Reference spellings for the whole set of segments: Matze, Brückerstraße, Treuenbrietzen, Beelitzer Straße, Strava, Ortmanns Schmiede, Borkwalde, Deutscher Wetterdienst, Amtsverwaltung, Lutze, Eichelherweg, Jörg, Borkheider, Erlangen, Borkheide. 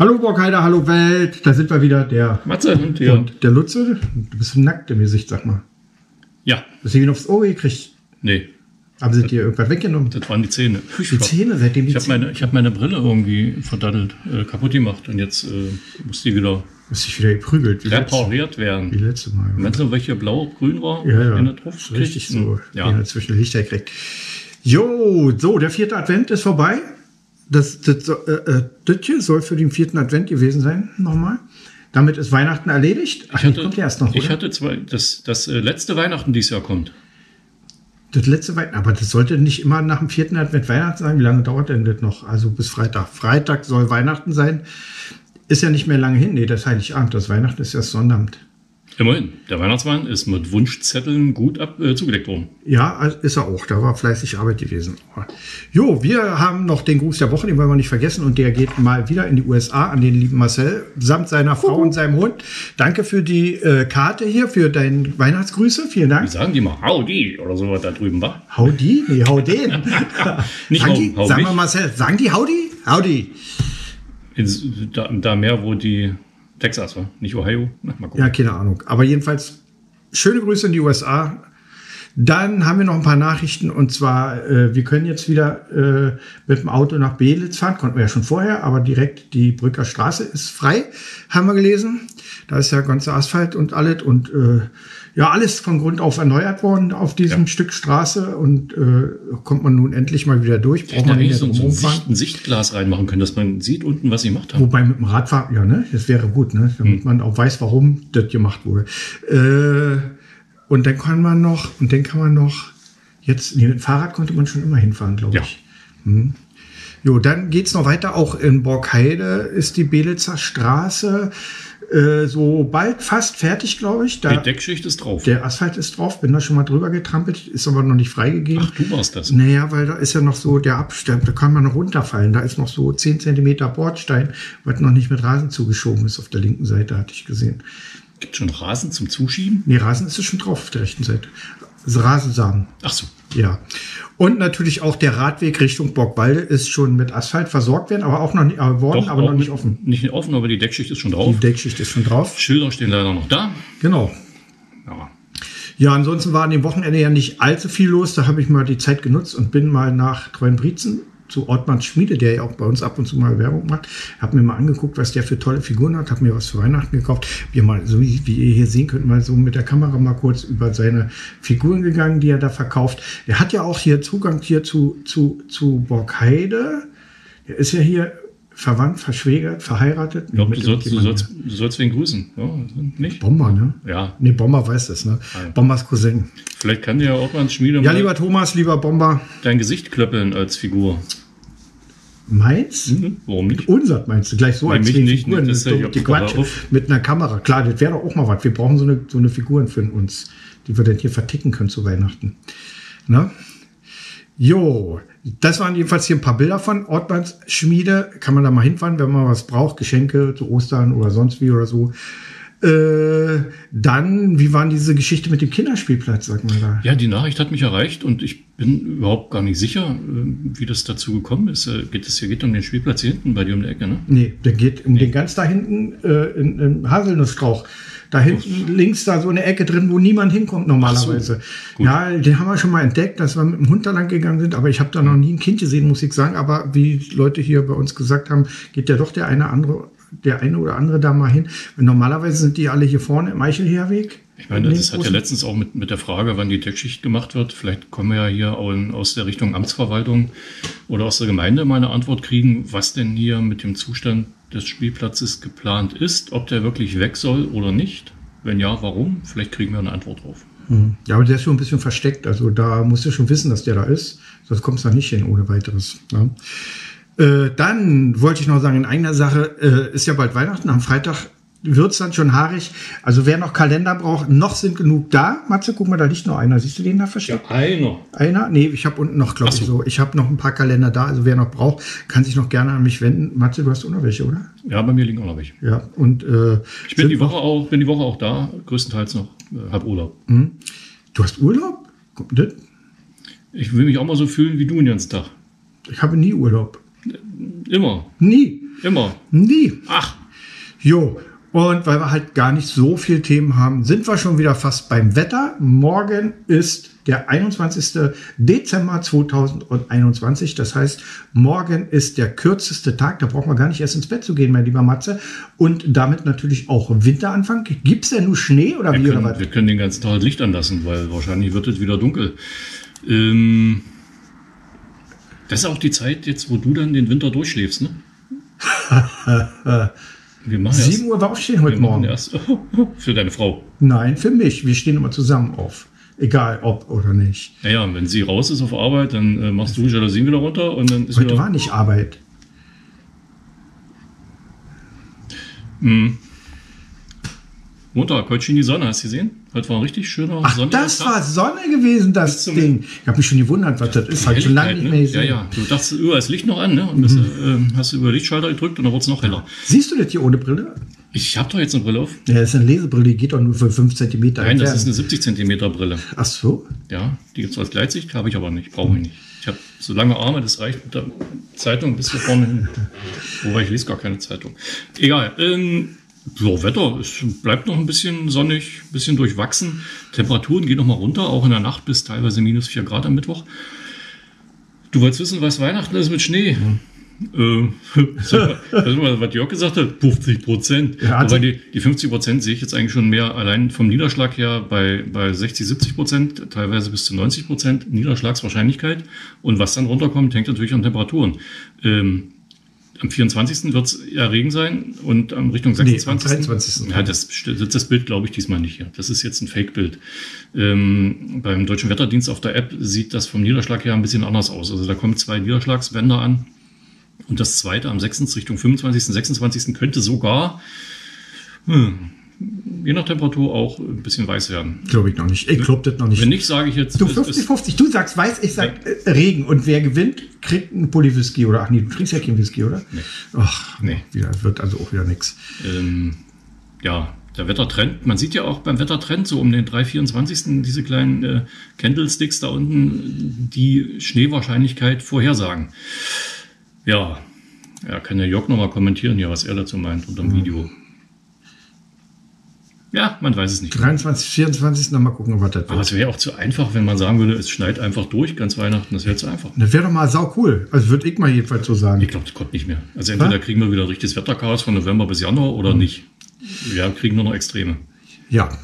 Hallo Borkheider, hallo Welt, da sind wir wieder, der Matze und Jörg. Und der Lutze, du bist nackt im Gesicht, sag mal. Ja. Bist du ihn aufs Ohr gekriegt? Nee. Haben sie dir irgendwas weggenommen? Das waren die Zähne. Die Zähne, seitdem die Ich habe meine Brille irgendwie verdattelt, kaputt gemacht und jetzt muss die wieder... Ist sich wieder geprügelt. Repariert werden. Wie letzte Mal. Meinst du, welche blau-grün war? Ja, ja. Richtig so. Ja. Ja, zwischen Lichter kriegt. Jo, so, der vierte Advent ist vorbei. Das hier soll für den vierten Advent gewesen sein, nochmal. Damit ist Weihnachten erledigt. Ach, ich kommt ja erst noch, oder? Ich hatte zwei, das letzte Weihnachten dieses Jahr kommt. Das letzte Weihnachten, aber das sollte nicht immer nach dem vierten Advent Weihnachten sein. Wie lange dauert denn das noch? Also bis Freitag. Freitag soll Weihnachten sein. Ist ja nicht mehr lange hin. Nee, das ist Heiligabend. Das Weihnachten ist ja das Sonnabend. Immerhin, der Weihnachtsmann ist mit Wunschzetteln gut zugedeckt worden. Ja, ist er auch. Da war fleißig Arbeit gewesen. Jo, wir haben noch den Gruß der Woche, den wollen wir nicht vergessen. Und der geht mal wieder in die USA an den lieben Marcel samt seiner Frau und seinem Hund. Danke für die Karte hier, für deine Weihnachtsgrüße. Vielen Dank. Wie sagen die mal Howdy oder so was da drüben war? Howdy? Nee, Howdy. Nicht Howdy. Sagen wir Marcel, sagen die Howdy? Howdy. Da mehr, wo die... Texas, oder? Nicht Ohio? Na, mal gucken. Ja, keine Ahnung. Aber jedenfalls schöne Grüße in die USA. Dann haben wir noch ein paar Nachrichten. Und zwar, wir können jetzt wieder mit dem Auto nach Beelitz fahren. Konnten wir ja schon vorher, aber direkt die Brückerstraße ist frei, haben wir gelesen. Da ist ja ganzer Asphalt und alles. Und ja, alles von Grund auf erneuert worden auf diesem Stück Straße. Und kommt man nun endlich mal wieder durch. Braucht man nicht so ein Sichtglas reinmachen können, dass man sieht unten, was sie gemacht haben. Wobei mit dem Radfahren, ja, ne, das wäre gut, ne, damit man auch weiß, warum das gemacht wurde. Und dann kann man noch, jetzt, nee, mit dem Fahrrad konnte man schon immer hinfahren, glaube ich. Hm. Jo, dann geht's noch weiter. Auch in Borkheide ist die Beelitzer Straße so bald fast fertig, glaube ich. Die Deckschicht ist drauf. Der Asphalt ist drauf. Bin da schon mal drüber getrampelt. Ist aber noch nicht freigegeben. Ach, du warst das. Naja, weil da ist ja noch so der Abstand. Da kann man noch runterfallen. Da ist noch so 10 cm Bordstein, was noch nicht mit Rasen zugeschoben ist. Auf der linken Seite hatte ich gesehen. Gibt es schon Rasen zum Zuschieben? Nee, Rasen ist es schon drauf auf der rechten Seite. Also Rasensamen. Ach so. Ja. Und natürlich auch der Radweg Richtung Borkwalde ist schon mit Asphalt versorgt werden, aber auch noch nicht, nicht offen. Nicht offen, aber die Deckschicht ist schon drauf. Die Deckschicht ist schon drauf. Schilder stehen leider noch da. Genau. Ja. Ja, ansonsten war an dem Wochenende ja nicht allzu viel los. Da habe ich mal die Zeit genutzt und bin mal nach Treuenbrietzen zu Ortmanns Schmiede, der ja auch bei uns ab und zu mal Werbung macht. Habe mir mal angeguckt, was der für tolle Figuren hat. Habe mir was für Weihnachten gekauft. Wir mal, so wie ihr hier sehen könnt, mal so mit der Kamera mal kurz über seine Figuren gegangen, die er da verkauft. Er hat ja auch hier Zugang hier zu Borkheide. Er ist ja hier verwandt, verschwägert, verheiratet. Ich glaube, du sollst wen grüßen. Ja, nicht? Bomber, ne? Ja. Nee, Bomber weiß das, ne? Nein. Bombers Cousin. Vielleicht kann der Ortmanns Schmiede... Ja, lieber Thomas, lieber Bomber. Dein Gesicht klöppeln als Figur. Meins? Mhm. Warum nicht? Unser meinst du? Gleich so als Figuren. Das ist doch die Quatsch. Mit einer Kamera. Klar, das wäre doch auch mal was. Wir brauchen so eine Figuren für uns, die wir dann hier verticken können zu Weihnachten. Ne? Jo, das waren jedenfalls hier ein paar Bilder von Ortmanns Schmiede. Kann man da mal hinfahren, wenn man was braucht. Geschenke zu Ostern oder sonst wie oder so. Dann, wie war diese Geschichte mit dem Kinderspielplatz, sag mal da? Ja, die Nachricht hat mich erreicht und ich bin überhaupt gar nicht sicher, wie das dazu gekommen ist. Geht es um den Spielplatz hier hinten bei dir um die Ecke, ne? Nee, der geht um den ganz da hinten im Haselnussstrauch. Da hinten links da so eine Ecke drin, wo niemand hinkommt normalerweise. So, ja, den haben wir schon mal entdeckt, dass wir mit dem Hund da lang gegangen sind, aber ich habe da noch nie ein Kind gesehen, muss ich sagen. Aber wie Leute hier bei uns gesagt haben, geht ja doch der eine oder andere da mal hin. Und normalerweise sind die alle hier vorne im Eichelherweg. Ich meine, das hat ja letztens auch mit der Frage, wann die Deckschicht gemacht wird. Vielleicht kommen wir ja hier aus der Richtung Amtsverwaltung oder aus der Gemeinde mal eine Antwort kriegen, was denn hier mit dem Zustand des Spielplatzes geplant ist, ob der wirklich weg soll oder nicht. Wenn ja, warum? Vielleicht kriegen wir eine Antwort drauf. Ja, aber der ist schon ein bisschen versteckt. Also da musst du schon wissen, dass der da ist. Sonst kommst du da nicht hin ohne weiteres. Ja. Dann wollte ich noch sagen, in eigener Sache, ist ja bald Weihnachten, am Freitag wird es dann schon haarig. Also wer noch Kalender braucht, noch sind genug da. Matze, guck mal, da liegt noch einer. Siehst du den da versteckt? Ja, einer. Einer? Nee, ich habe unten noch, glaube ich, so. Ich habe noch ein paar Kalender da. Also wer noch braucht, kann sich noch gerne an mich wenden. Matze, du hast auch noch welche, oder? Ja, bei mir liegen auch noch welche. Ja, und ich bin die Woche auch da, größtenteils noch, habe Urlaub. Mhm. Du hast Urlaub? Ich will mich auch mal so fühlen wie du den ganzen Tag. Ich habe nie Urlaub. Immer. Nie. Immer? Nie. Ach. Jo. Und weil wir halt gar nicht so viele Themen haben, sind wir schon wieder fast beim Wetter. Morgen ist der 21. Dezember 2021. Das heißt, morgen ist der kürzeste Tag. Da brauchen wir gar nicht erst ins Bett zu gehen, mein lieber Matze. Und damit natürlich auch Winteranfang. Gibt es denn nur Schnee oder wie? Wir können den ganzen Tag Licht anlassen, weil wahrscheinlich wird es wieder dunkel. Das ist auch die Zeit jetzt, wo du dann den Winter durchschläfst, ne? 7 Uhr war aufstehen heute Morgen. Für deine Frau? Nein, für mich. Wir stehen immer zusammen auf. Egal ob oder nicht. Naja, und wenn sie raus ist auf Arbeit, dann machst du Jalousien wieder runter und dann ist heute war nicht Arbeit. Hm. Montag, heute schien die Sonne, hast du gesehen? Heute war ein richtig schöner Sonne. Das war Sonne gewesen, das Ding. Ich habe mich schon gewundert, was das ist. Hat schon lange nicht mehr gesehen. Ja, ja. Du dachtest, das Licht noch an, ne? Und das, hast du über den Lichtschalter gedrückt und dann wurde es noch heller. Siehst du das hier ohne Brille? Ich habe doch jetzt eine Brille auf. Ja, das ist eine Lesebrille, die geht doch nur für 5 cm. Nein, das ist eine 70 cm Brille. Ach so? Ja, die gibt es als Gleitsicht, habe ich aber nicht, brauche ich nicht. Ich habe so lange Arme, das reicht mit der Zeitung bis hier vorne hin. Wobei, ich lese gar keine Zeitung. Egal, so, Wetter, es bleibt noch ein bisschen sonnig, ein bisschen durchwachsen. Temperaturen gehen noch mal runter, auch in der Nacht bis teilweise -4 Grad am Mittwoch. Du wolltest wissen, was Weihnachten ist mit Schnee. Was Jörg gesagt hat, 50%. Ja, also, die 50% sehe ich jetzt eigentlich schon mehr allein vom Niederschlag her bei 60-70%, teilweise bis zu 90% Niederschlagswahrscheinlichkeit. Und was dann runterkommt, hängt natürlich an Temperaturen. Am 24. wird es ja Regen sein und Richtung 26. Nee, am 23. Ja, das Bild glaube ich diesmal nicht hier. Das ist jetzt ein Fake-Bild. Beim Deutschen Wetterdienst auf der App sieht das vom Niederschlag her ein bisschen anders aus. Also da kommen 2 Niederschlagsbänder an und das zweite am 6. Richtung 25. 26. könnte sogar je nach Temperatur auch ein bisschen weiß werden. Glaube ich noch nicht. Ich glaube das noch nicht. Wenn nicht, sage ich jetzt... Du 50-50, du sagst weiß, ich sag Regen. Und wer gewinnt, kriegt einen Pulli-Whisky oder... Ach nee, du trinkst ja keinen Whisky, oder? Nee. Ach, nee. Wird also auch wieder nichts. Ja, der Wettertrend. Man sieht ja auch beim Wettertrend so um den 3/24. diese kleinen Candlesticks da unten, die Schneewahrscheinlichkeit vorhersagen. Ja, kann der Jörg nochmal kommentieren hier, was er dazu meint unter dem Video. Ja, man weiß es nicht. 23, 24, nochmal gucken, was das ist. Aber es wäre auch zu einfach, wenn man sagen würde, es schneit einfach durch, ganz Weihnachten, das wäre zu einfach. Das wäre doch mal sau cool. Also würde ich mal jedenfalls so sagen. Ich glaube, das kommt nicht mehr. Also entweder kriegen wir wieder richtiges Wetterchaos von November bis Januar oder nicht. Wir kriegen nur noch Extreme. Ja.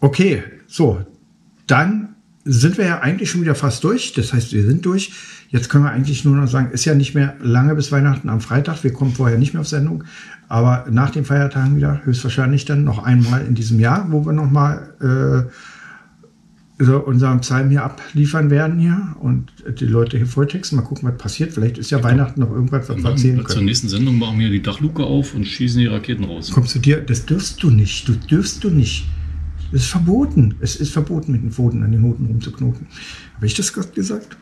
Okay, so. Dann sind wir ja eigentlich schon wieder fast durch. Das heißt, wir sind durch. Jetzt können wir eigentlich nur noch sagen, ist ja nicht mehr lange bis Weihnachten am Freitag. Wir kommen vorher nicht mehr auf Sendung. Aber nach den Feiertagen wieder, höchstwahrscheinlich dann noch einmal in diesem Jahr, wo wir nochmal so unseren Psalm hier abliefern werden hier und die Leute hier volltexten. Mal gucken, was passiert. Vielleicht ist ja Weihnachten noch irgendwas, was wir erzählen können. Zur nächsten Sendung machen wir die Dachluke auf und schießen die Raketen raus. Kommst du dir? Das dürfst du nicht. Das ist verboten. Es ist verboten, mit den Pfoten an den Hoden rumzuknoten. Habe ich das gerade gesagt?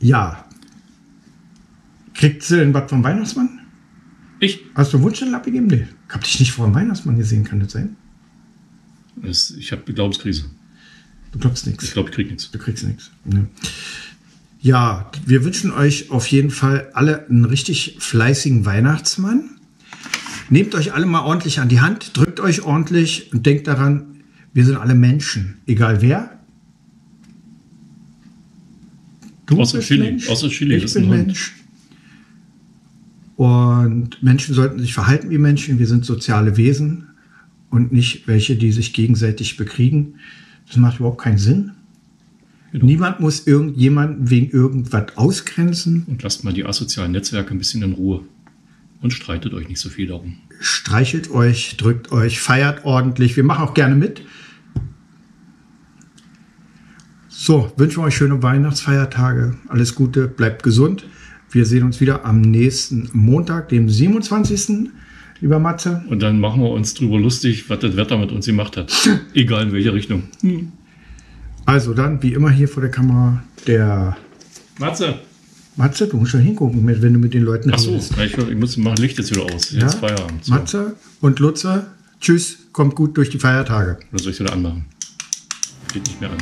Ja. Kriegst du denn was vom Weihnachtsmann? Ich? Hast du einen Wunsch in den Lapp gegeben? Nee. Ich habe dich nicht vor dem Weihnachtsmann gesehen, kann das sein? Ich habe die Glaubenskrise. Du glaubst nichts. Ich glaube, ich krieg nichts. Du kriegst nichts. Nee. Ja, wir wünschen euch auf jeden Fall alle einen richtig fleißigen Weihnachtsmann. Nehmt euch alle mal ordentlich an die Hand, drückt euch ordentlich und denkt daran, wir sind alle Menschen. Egal wer. Du außer bist Chili. Mensch, außer Chili. Ich bin Mensch. Und Menschen sollten sich verhalten wie Menschen. Wir sind soziale Wesen und nicht welche, die sich gegenseitig bekriegen. Das macht überhaupt keinen Sinn. Genau. Niemand muss irgendjemanden wegen irgendwas ausgrenzen. Und lasst mal die asozialen Netzwerke ein bisschen in Ruhe. Und streitet euch nicht so viel darum. Streichelt euch, drückt euch, feiert ordentlich. Wir machen auch gerne mit. So, wünschen wir euch schöne Weihnachtsfeiertage. Alles Gute, bleibt gesund. Wir sehen uns wieder am nächsten Montag, dem 27. Lieber Matze. Und dann machen wir uns drüber lustig, was das Wetter mit uns gemacht hat. Egal in welche Richtung. Also dann, wie immer hier vor der Kamera, der Matze. Matze, du musst schon hingucken, wenn du mit den Leuten redest. Ach so, ich muss machen Licht jetzt wieder aus. Jetzt Feierabend. So. Matze und Lutze, tschüss, kommt gut durch die Feiertage. Oder soll ich es wieder anmachen? Geht nicht mehr an.